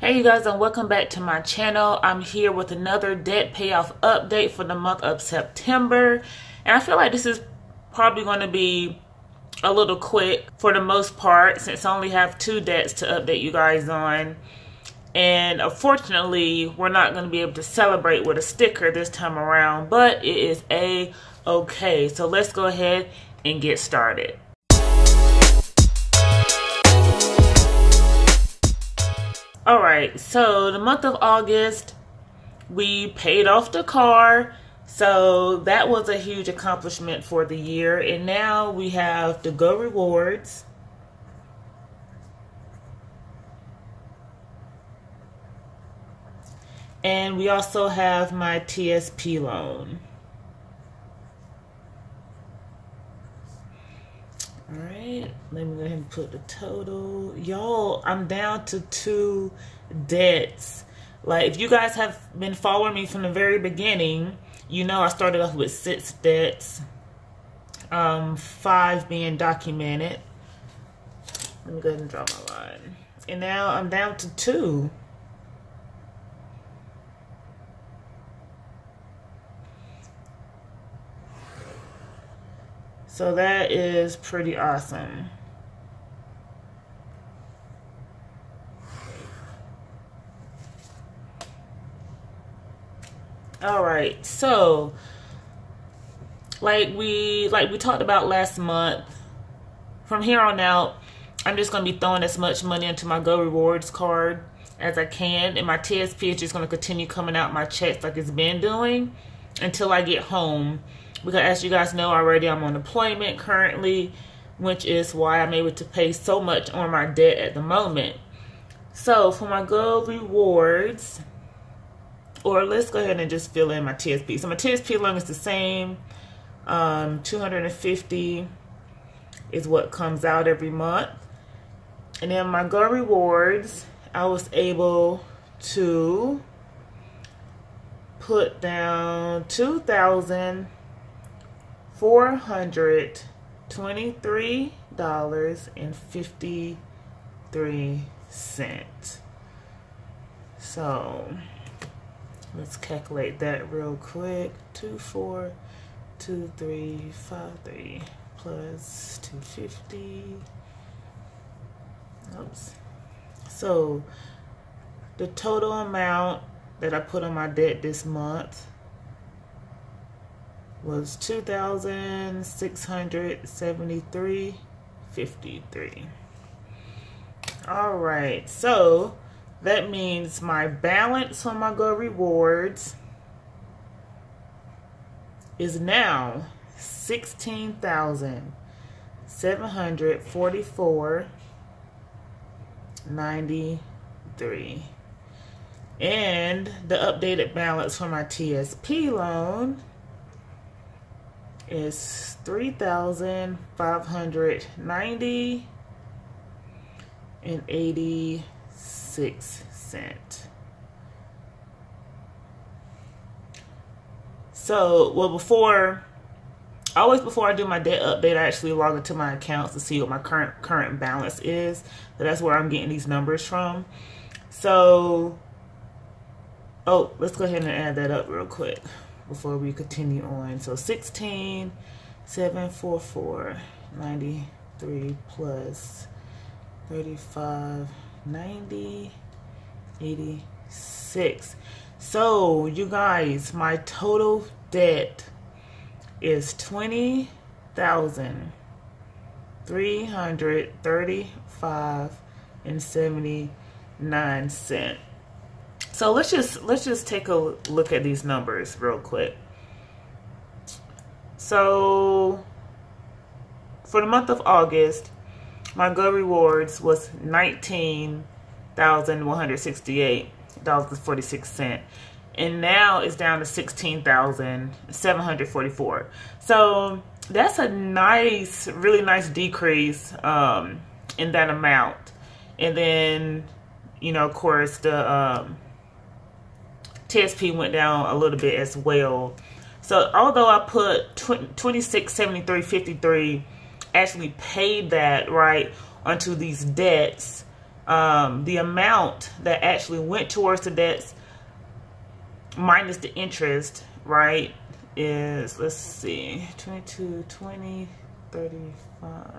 Hey you guys, and welcome back to my channel. I'm here with another debt payoff update for the month of September, and I feel like this is probably going to be a little quick for the most part, since I only have two debts to update you guys on. And unfortunately, we're not going to be able to celebrate with a sticker this time around, but it is a-okay. So let's go ahead and get started. Alright, so the month of August, we paid off the car, so that was a huge accomplishment for the year. And now we have the Go Rewards. And we also have my TSP loan. Alright, let me go ahead and put the total. Y'all, I'm down to two debts. Like, if you guys have been following me from the very beginning, you know I started off with 6 debts, 5 being documented. Let me go ahead and draw my line. And now I'm down to 2. So that is pretty awesome. All right, so like we talked about last month, from here on out, I'm just gonna be throwing as much money into my Go Rewards card as I can, and my TSP is just gonna continue coming out my checks like it's been doing until I get home. Because as you guys know already, I'm on deployment currently, which is why I'm able to pay so much on my debt at the moment. So for my Go Rewards, or let's go ahead and just fill in my TSP. So my TSP loan is the same. 250 is what comes out every month. And then my Go Rewards, I was able to put down $2,423.53. So let's calculate that real quick. 242353 plus 250. Oops. So the total amount that I put on my debt this month was $2,673.53. All right, so that means my balance on my Go Rewards is now $16,744.93, and the updated balance for my TSP loan is $3,590.86. So, well, before I do my debt update, I actually log into my accounts to see what my current balance is. So that's where I'm getting these numbers from. So, oh, let's go ahead and add that up real quick before we continue on. So 16,744.93 plus 3590.86. So you guys, my total debt is $20,335.79. So let's just take a look at these numbers real quick. So for the month of August, my Go Rewards was $19,168.46, and now it's down to $16,744. So that's a nice, really nice decrease in that amount. And then, you know, of course, the TSP went down a little bit as well. So although I put $26,73.53, actually paid that right onto these debts, the amount that actually went towards the debts minus the interest, right, is, let's see, 22, 20, 35.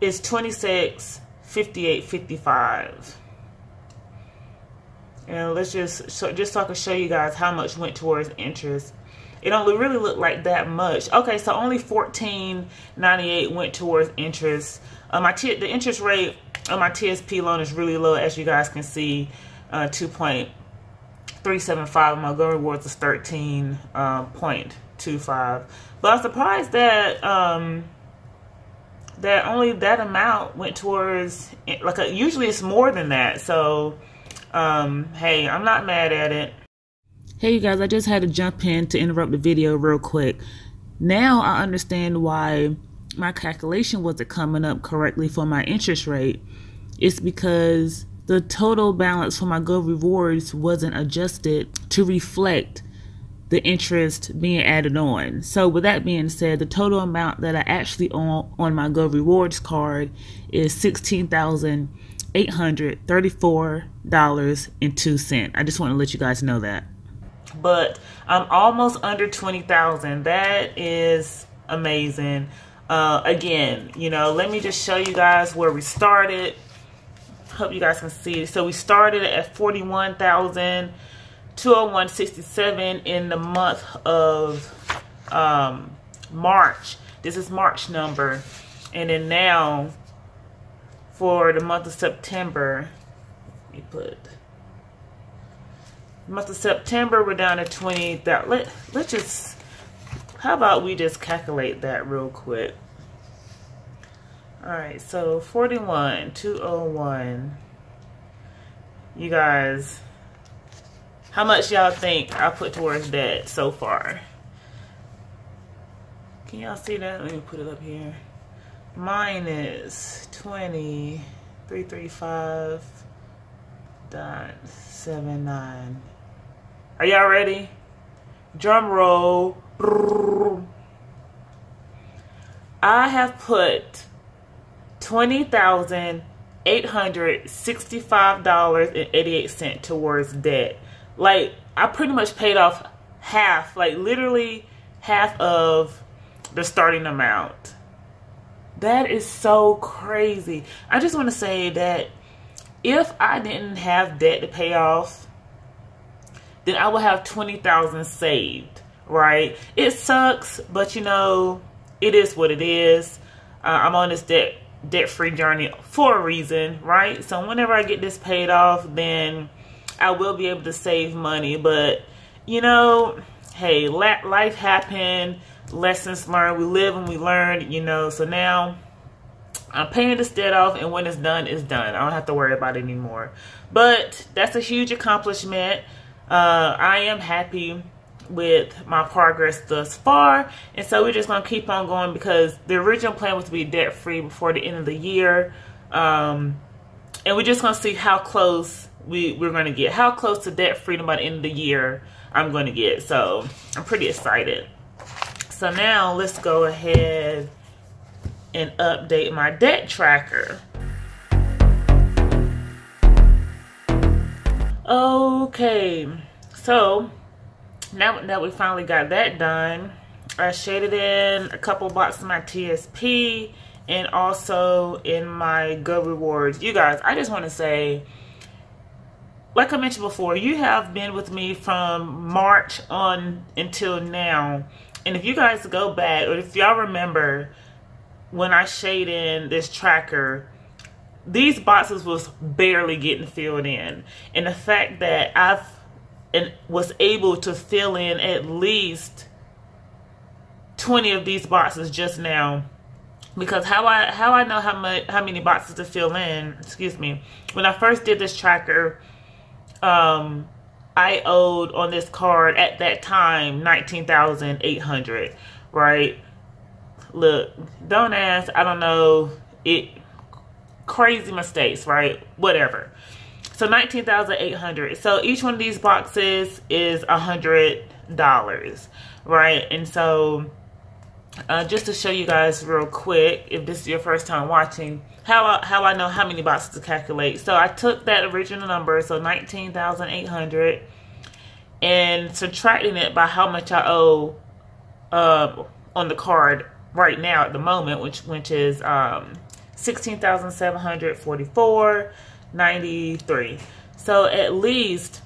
It's 26, 58, 55. And let's just so I can show you guys how much went towards interest. It don't really look like that much. Okay, so only $14.98 went towards interest. The interest rate on my TSP loan is really low, as you guys can see, 2.375. Montgomery Wards is 13.25. But I'm surprised that that only that amount went towards, like, usually it's more than that. So hey, I'm not mad at it. Hey you guys, I just had to jump in to interrupt the video real quick. Now I understand why my calculation wasn't coming up correctly for my interest rate. It's because the total balance for my Montgomery Wards wasn't adjusted to reflect the interest being added on. So with that being said, the total amount that I actually own on my Montgomery Wards card is $16,834.02. I just want to let you guys know that. But I'm almost under $20,000. That is amazing. Again, you know, let me just show you guys where we started. Hope you guys can see. So we started at $41,201.67 in the month of March. This is March number. And then now for the month of September, let me put... month of September, we're down to 20. That let's just, how about we just calculate that real quick? All right, so 41,201. You guys, how much y'all think I put towards debt so far? Can y'all see that? Let me put it up here. Minus 20,335.79. Are y'all ready? Drum roll. I have put $20,865.88 towards debt. Like, I pretty much paid off half, like literally half of the starting amount. That is so crazy. I just want to say that if I didn't have debt to pay off, then I will have $20,000 saved, right? It sucks, but you know, it is what it is. I'm on this debt-free journey for a reason, right? So whenever I get this paid off, then I will be able to save money. But you know, hey, let life happen, lessons learned. We live and we learn, you know. So now I'm paying this debt off, and when it's done, it's done. I don't have to worry about it anymore. But that's a huge accomplishment. I am happy with my progress thus far, and so we're just going to keep on going, because the original plan was to be debt free before the end of the year, and we're just going to see how close we're going to get, how close to debt freedom by the end of the year I'm going to get. So I'm pretty excited. So now let's go ahead and update my debt tracker. Okay, so now that we finally got that done, I shaded in a couple blocks in my TSP and also in my Go Rewards. You guys, I just want to say, like I mentioned before, you have been with me from March on until now. And if you guys go back, or if y'all remember when I shaded in this tracker, these boxes was barely getting filled in, and the fact that I was able to fill in at least 20 of these boxes just now, because how I know how many boxes to fill in, excuse me, when I first did this tracker, I owed on this card at that time $19,800, right? Look, don't ask, I don't know it. Crazy mistakes, right? Whatever. So $19,800. So each one of these boxes is $100, right? And so Just to show you guys real quick, if this is your first time watching, how I know how many boxes to calculate. So I took that original number, so 19,800, and subtracting it by how much I owe on the card right now at the moment, which is 16,744.93. So at least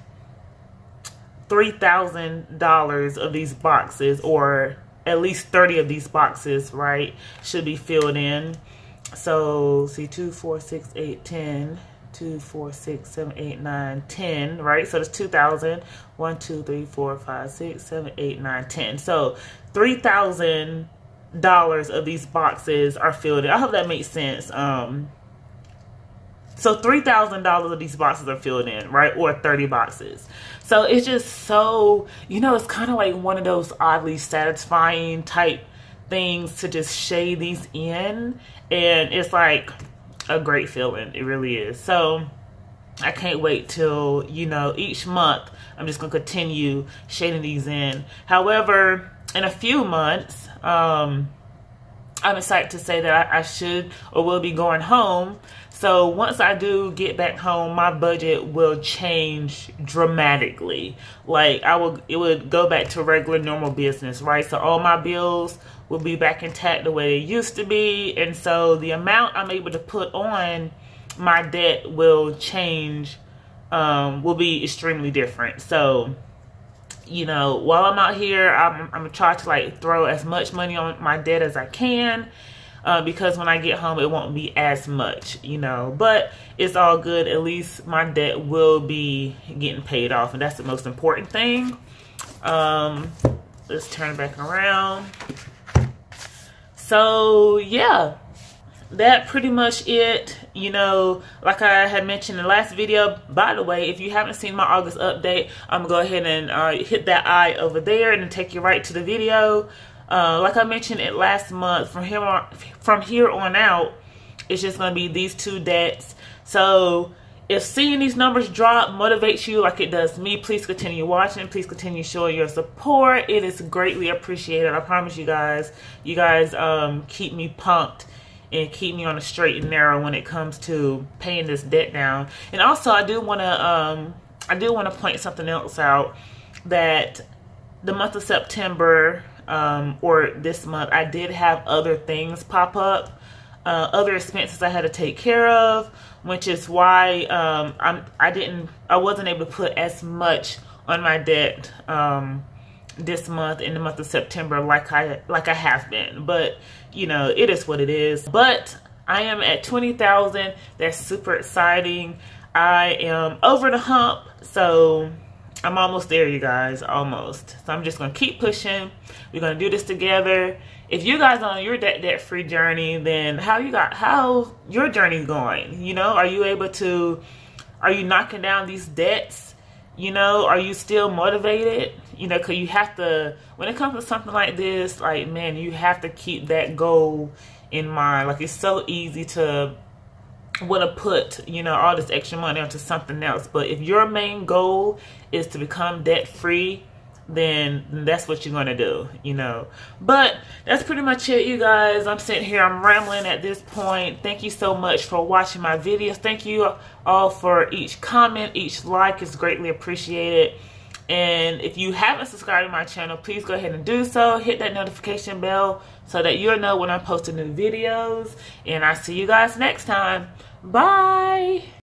$3,000 of these boxes, or at least 30 of these boxes, right, should be filled in. So see, 2, 4, 6, 8, 10, 2, 4, 6, 7, 8, 9, 10, right? So that's 2,000. 1, 2, 3, 4, 5, 6, 7, 8, 9, 10. So $3,000 of these boxes are filled in. I hope that makes sense. So $3,000 of these boxes are filled in, right? Or 30 boxes. So it's just so, you know, it's kind of like one of those oddly satisfying type things to just shade these in. And it's like a great feeling. It really is. So I can't wait till, you know, each month I'm just going to continue shading these in. However, in a few months, I'm excited to say that I should or will be going home. So once I do get back home, my budget will change dramatically. Like it would go back to regular normal business, right? So all my bills will be back intact the way they used to be. And so the amount I'm able to put on my debt will change, will be extremely different. So, you know, while I'm out here, I'm gonna try to like throw as much money on my debt as I can. Because when I get home, it won't be as much, you know, but it's all good. At least my debt will be getting paid off, and that's the most important thing. Let's turn it back around. So yeah, that pretty much it. You know, like I had mentioned in the last video, by the way, if you haven't seen my August update, I'm gonna go ahead and hit that I over there and take you right to the video. Like I mentioned it last month, from here on out, it's just going to be these two debts. So if seeing these numbers drop motivates you like it does me, please continue watching. Please continue showing your support. It is greatly appreciated. I promise you guys. You guys keep me pumped and keep me on a straight and narrow when it comes to paying this debt down. And also, I do want to point something else out, that the month of September, or this month, I did have other things pop up, other expenses I had to take care of, which is why I wasn't able to put as much on my debt this month, in the month of September, like I have been. But you know, it is what it is. But I am at 20,000. That's super exciting. I am over the hump, so I'm almost there, you guys, almost. So I'm just going to keep pushing. We're going to do this together. If you guys are on your debt-free journey, then how your journey going? You know, are you knocking down these debts? You know, are you still motivated? You know, because you have to, when it comes to something like this, like, man, you have to keep that goal in mind. Like, it's so easy to want to put, you know, all this extra money onto something else, but if your main goal is to become debt free, then that's what you're gonna do, you know. But that's pretty much it, you guys. I'm sitting here, I'm rambling at this point. Thank you so much for watching my videos. Thank you all for each comment, each like is greatly appreciated. And if you haven't subscribed to my channel, please go ahead and do so. Hit that notification bell so that you'll know when I'm posting new videos. And I'll see you guys next time. Bye!